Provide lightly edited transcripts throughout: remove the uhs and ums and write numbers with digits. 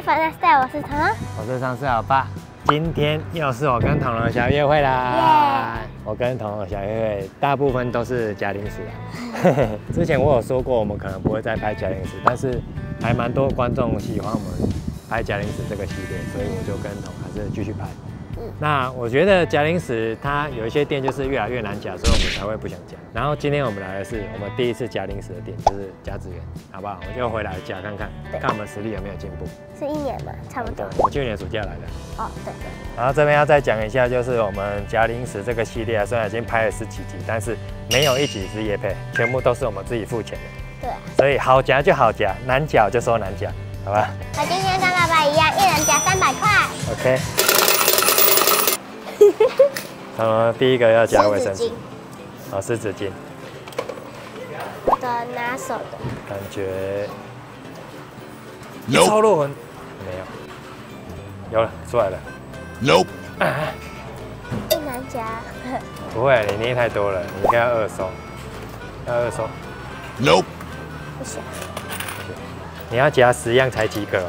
Next Day， 我是唐唐，我是上司老爸。今天又是我跟唐唐的小约会啦！ Yeah. 我跟唐唐的小约会大部分都是假零食啊。之前我有说过，我们可能不会再拍假零食，但是还蛮多观众喜欢我们拍假零食这个系列，所以我就跟唐唐还是继续拍。那我觉得假零食它有一些店就是越来越难假，所以我们才会不想假。然后今天我们来的是我们第一次假零食的店，就是甲子园，好不好？我就回来假看看，看我们实力有没有进步。是一年吧，差不多。我去年暑假来的。哦，对。然后这边要再讲一下，就是我们假零食这个系列，虽然已经拍了10几集，但是没有一集是业配，全部都是我们自己付钱的。对。所以好夹就好夹，难夹就说难夹，好吧？我今天跟爸爸一样，一人夹300块。OK。 第一个要加卫生巾，哦，湿纸巾，我的拿手的，感觉超落魂，没有，有了，出来了 ，no， 不难夹，不会，你捏太多了，你应该要2收，要2收 ，no， 不行，你要夹10样才及格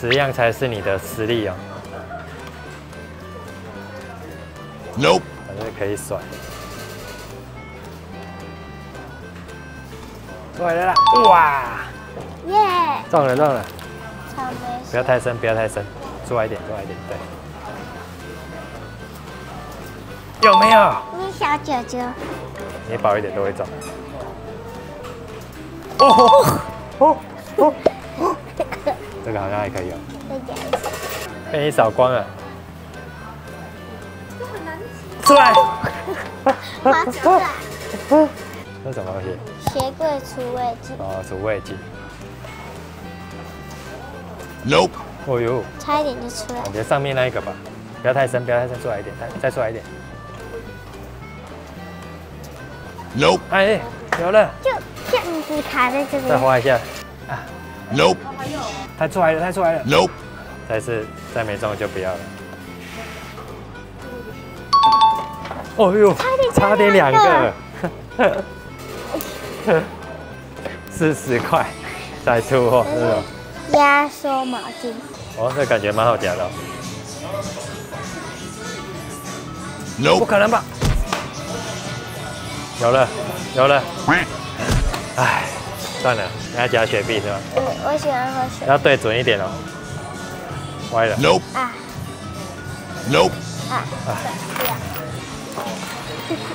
，10样才是你的实力哦。 No， 反正可以甩，出来了啦！哇，耶！中了中了，不要太深，不要太深，出来一点，出来一点，对。有没有？你小姐姐，你薄一点都会中。哦哦哦哦，这个好像还可以哦。再加一次，被你扫光了。 出来！好出来！这什么东西？鞋柜除味剂。哦，除味剂。Nope。哦呦！差一点就出来。感觉上面那一个吧，不要太深，不要太深，出来一点，再出来一点。Nope。哎，有了。就你只卡在这边。再滑一下。啊。Nope。它出来了，它出来了。Nope。再没中就不要了。 哦呦，差点2个，40块，再出货是吧？压缩毛巾。哦，这感觉蛮好夹的。No， 不可能吧？有了，有了。哎，算了，你要夹雪碧是吧？我喜欢喝雪。要对准一点哦。歪了。No。啊。No。啊。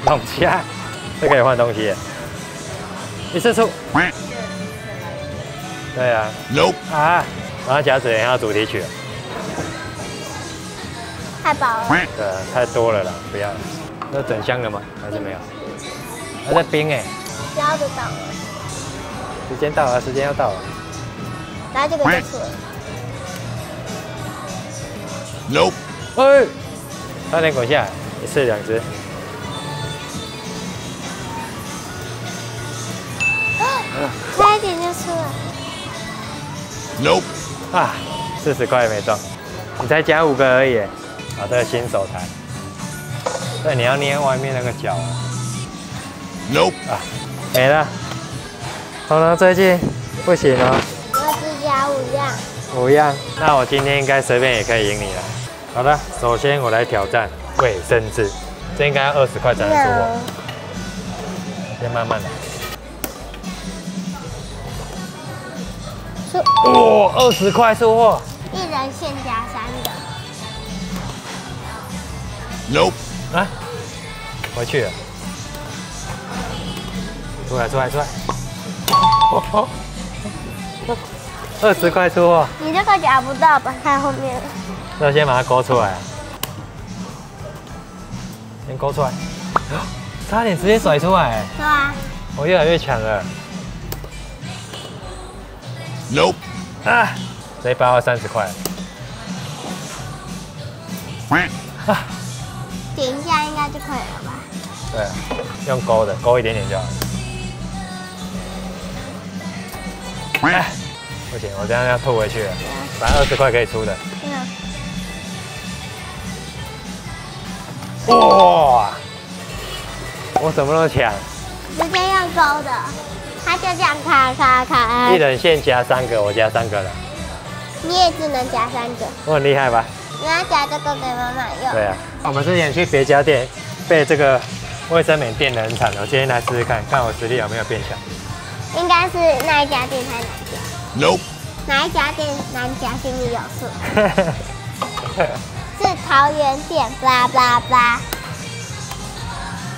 弄虾，这可以换东西。一次出。对啊。No。啊，然后夹子也要主题曲。太饱了。对，太多了啦，不要。那整箱了吗？还是没有？还在冰哎。要得到了。时间到了，时间要到了。然后就可以出了。No。哎，差点滚下来，1次2只。 差一点就出了。Nope。啊，40块也没中，你才加5个而已。啊，这个新手台。对，你要捏外面那个角。Nope。啊，没了。好了，最近不行哦。我只加5样。5样，那我今天应该随便也可以赢你了。好的，首先我来挑战卫生纸，这应该要20块才能出货。先慢慢来。 哦，20块出货，一人限加3个。Nope， 啊，回去了。出来，出来，出来。20块出货，你这个夹不到吧？太后面了。那先把它勾出来，先勾出来。差点直接甩出来。对啊。我越来越强了。 Nope 啊！这一包要30块。啊！点一下应该就可以了吧？对啊，用勾的，勾一点点就好了。啊！不行，我这样要吐回去了。反正20块可以出的。哇、哦！我怎么那么强？直接用勾的。 他就这样卡卡卡，一人限加3个，我加3个了。你也只能夹3个。我很厉害吧？你要夹这个给妈妈用。对啊，我们之前去别家店被这个卫生棉电得很惨，我今天来试试看看我实力有没有变强。应该是那一家店太难夹。No。哪一家店难夹？心里有数。是桃园店，巴拉巴拉。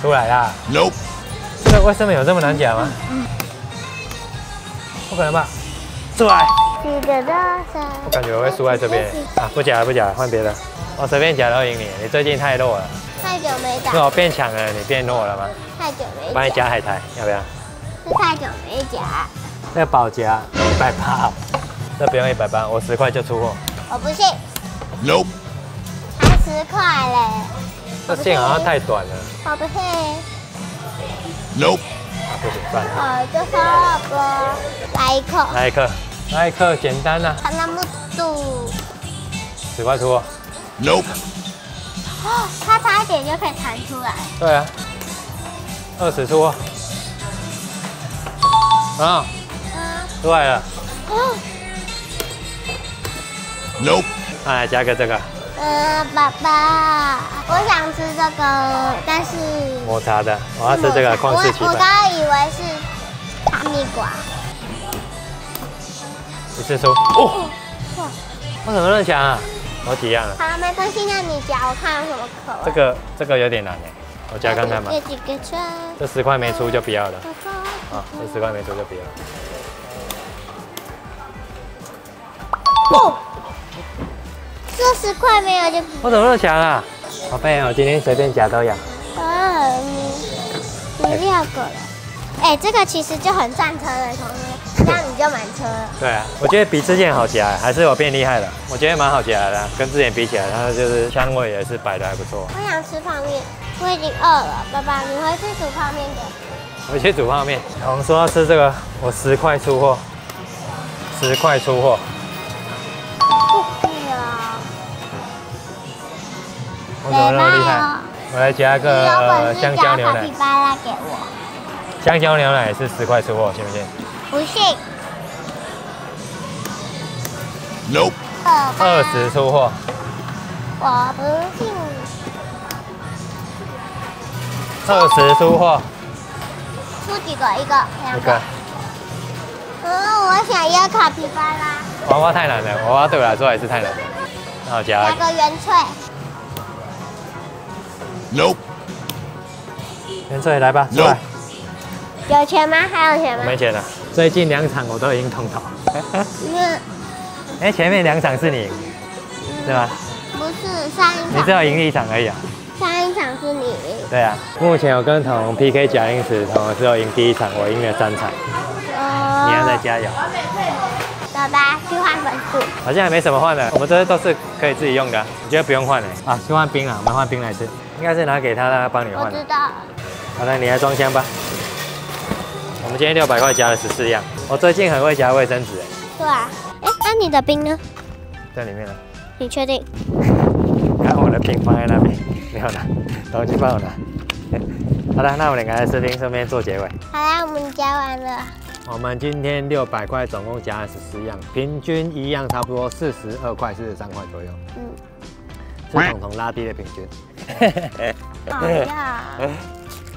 出来啦 ！No。这卫生棉有这么难夹吗？不可能吧？出来！我感觉我会输在这边啊！不夹了，不夹了，换别的。我随便夹都赢你，你最近太弱了。太久没夹。是我变强了，你变弱了吗？太久没夹。我帮你夹海苔，要不要？是太久没夹。那保夹180，这不用180，我10块就出货。我不信。No。才10块嘞。这线好像太短了。我不信。No。啊，不行，算了。哦，就收了不？来一颗。来一颗。 那一刻简单呐、啊，他那么多，10块出哦 ，Nope， 哦，他差一点就可以弹出来。对啊，20出哦，啊，出来了，哦 ，Nope， 哎，加个这个，爸爸，我想吃这个，但是抹茶的，我要吃这个旷世奇本，我刚以为是哈密瓜。 一次出哦！哇，我怎么那么强啊？好几样了。好，没关系，那你夹，我看有什么口味。这个有点难哎，我夹看看吧。这10块没出就不要了。啊，这10块没出就不要了。哦，这10块没有就。我怎么那么强啊？宝贝，我今天随便夹都有。啊，你不要过来。 哎，这个其实就很上车的，同学，这样你就满车了。对啊，我觉得比之前好夹，还是我变厉害了。我觉得蛮好夹的、啊，跟之前比起来，它就是香味也是摆的还不错。我想吃泡面，我已经饿了。爸爸，你回去煮泡面给我。回去煮泡面。我们说要吃这个，我10块出货，10块出货。不对啊！我怎么那么厉害？我来夹个香蕉牛奶。给我。 香蕉牛奶是10块出货，信不信？不信。Nope。20出货。我不信。20出货。出几个？1个、2个。我想要卡皮巴拉。娃娃太难了，娃娃对我来说也是太难了。那我加个原萃。Nope。原萃来吧，出来。 有钱吗？还有钱吗？没钱了。最近2场我都已经通逃。前面2场是你赢，对吧？不是，上一场。你只有赢1场而已啊。上一场是你赢。对啊，目前我跟统 PK 贾令池，统只有赢第1场，我赢了3场。哦。你要再加油。走吧，去换分数。好像也没什么换的，我们这些都是可以自己用的，你觉得不用换嘞？啊，去换冰啊，我们换冰来吃。应该是拿给他，让他帮你换。我知道。好了，你来装箱吧。 我们今天600块夹了14样，我最近很会夹卫生纸哎。对啊，哎，那你的冰呢？在里面呢。你确定？看我的冰放在那边，没有拿，东西帮我拿。好了，那我们两个来吃冰，顺便做结尾。好啦，我们夹完了。我们今天600块总共夹了14样，平均1样差不多42块、43块左右。嗯。是统统拉低的平均。好呀。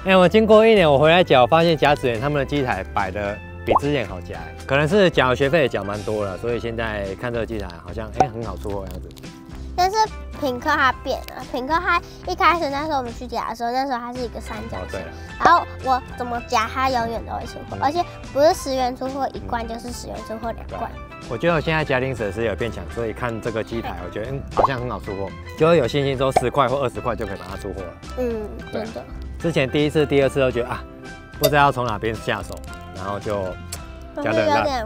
哎，我经过1年，我回来缴，发现甲子园他们的机台摆的比之前好夹，可能是缴学费也缴蛮多了，所以现在看这个机台好像很好出货样子。但是品客它变了，品客它一开始那时候我们去夹的时候，那时候它是一个3角形，然后我怎么夹它永远都会出货，而且不是10元出货1罐，就是10元出货2罐。我觉得我现在夹零食是有变强，所以看这个机台，我觉得好像很好出货，就会有信心说10块或20块就可以把它出货了。嗯，真的。 之前第1次、第2次都觉得啊，不知道从哪边下手，然后就夹得很烂，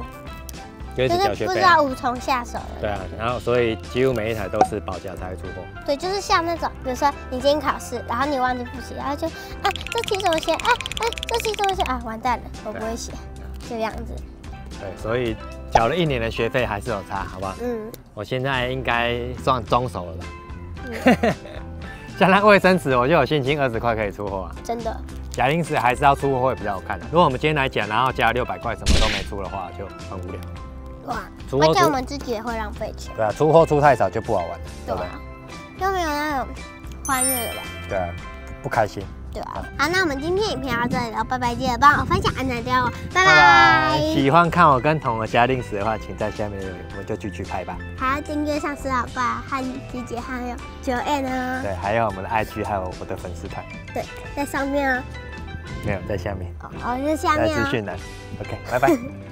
就是不知道无从下手。对啊，然后所以几乎每一台都是保夹才会出货。对，就是像那种，比如说你今天考试，然后你忘记复习，然后就啊这题怎么写？哎，这题怎么写？啊，完蛋了，我不会写，就这样子。对，所以缴了1年的学费还是有差，好不好？嗯。我现在应该算中手了吧？嗯像那卫生纸，我就有信心20块可以出货啊！真的，假零食还是要出货会比较好看的。如果我们今天来讲，然后加600块什么都没出的话，就很无聊。哇，而且我们自己也会浪费钱。对啊，出货出太少就不好玩了，对吧？就没有那种欢乐了吧？对啊，不开心。对啊。好，那我们今天影片到这里了，拜拜！记得帮我分享、按赞、订阅我，拜拜！喜欢看我跟彤儿虾令史的话，请在下面留言，我们就继续拍吧。还要订阅上司老爸和姐姐，还有9N 哦。对，还有我们的 IG， 还有我的粉丝团。对，在上面啊。没有，在下面。哦，在下面啊。在资讯栏。OK， 拜拜。